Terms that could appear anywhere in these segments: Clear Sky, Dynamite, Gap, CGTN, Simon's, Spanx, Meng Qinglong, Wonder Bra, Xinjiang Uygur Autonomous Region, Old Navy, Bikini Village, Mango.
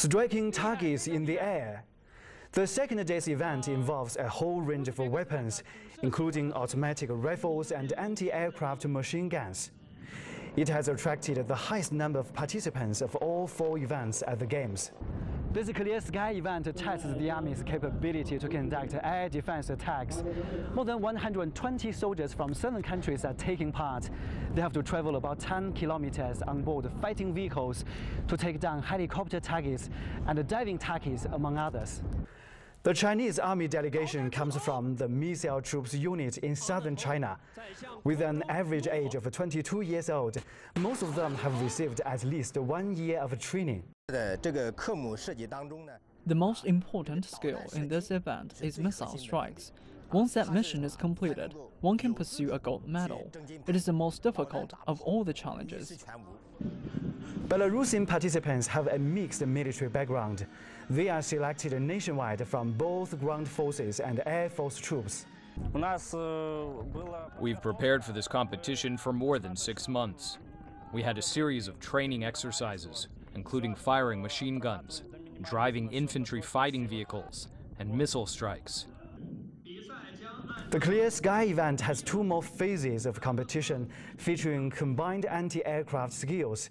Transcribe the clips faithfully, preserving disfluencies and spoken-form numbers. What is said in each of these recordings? striking targets in the air. The second day's event involves a whole range of weapons, including automatic rifles and anti-aircraft machine guns. It has attracted the highest number of participants of all four events at the Games. This Clear Sky event tests the Army's capability to conduct air defense attacks. More than one hundred twenty soldiers from seven countries are taking part. They have to travel about ten kilometers on board fighting vehicles to take down helicopter targets and diving targets, among others. The Chinese Army delegation comes from the Missile Troops Unit in southern China. With an average age of twenty-two years old, most of them have received at least one year of training. The most important skill in this event is missile strikes. Once that mission is completed, one can pursue a gold medal. It is the most difficult of all the challenges. Belarusian participants have a mixed military background. They are selected nationwide from both ground forces and air force troops. We've prepared for this competition for more than six months. We had a series of training exercises, including firing machine guns, driving infantry fighting vehicles, and missile strikes. The Clear Sky event has two more phases of competition featuring combined anti-aircraft skills.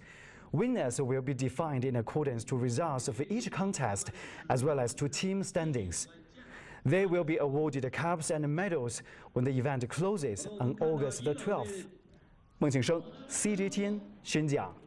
Winners will be defined in accordance to results of each contest, as well as to team standings. They will be awarded cups and medals when the event closes on August the twelfth. Meng Qinglong, C G T N, Xinjiang.